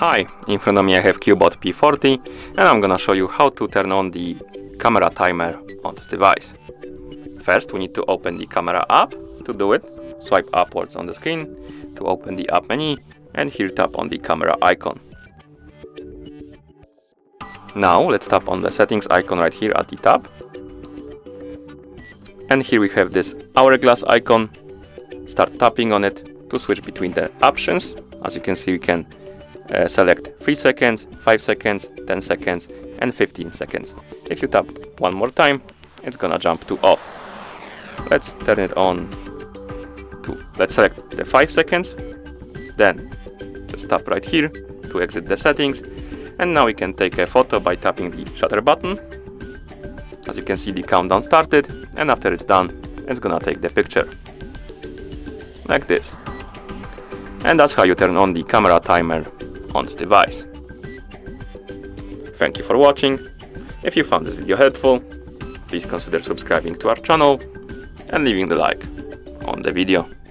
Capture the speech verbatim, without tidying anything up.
Hi, in front of me I have Cubot P forty and I'm gonna show you how to turn on the camera timer on this device. First we need to open the camera app. To do it, swipe upwards on the screen to open the app menu and here tap on the camera icon. Now let's tap on the settings icon right here at the top. And here we have this hourglass icon. Start tapping on it to switch between the options. As you can see, we can uh, select three seconds, five seconds, ten seconds and fifteen seconds. If you tap one more time, it's gonna jump to off. Let's turn it on to, let's select the five seconds. Then just tap right here to exit the settings. And now we can take a photo by tapping the shutter button. As you can see, the countdown started, and after it's done, it's gonna take the picture. Like this. And that's how you turn on the camera timer on this device. Thank you for watching. If you found this video helpful, please consider subscribing to our channel and leaving the like on the video.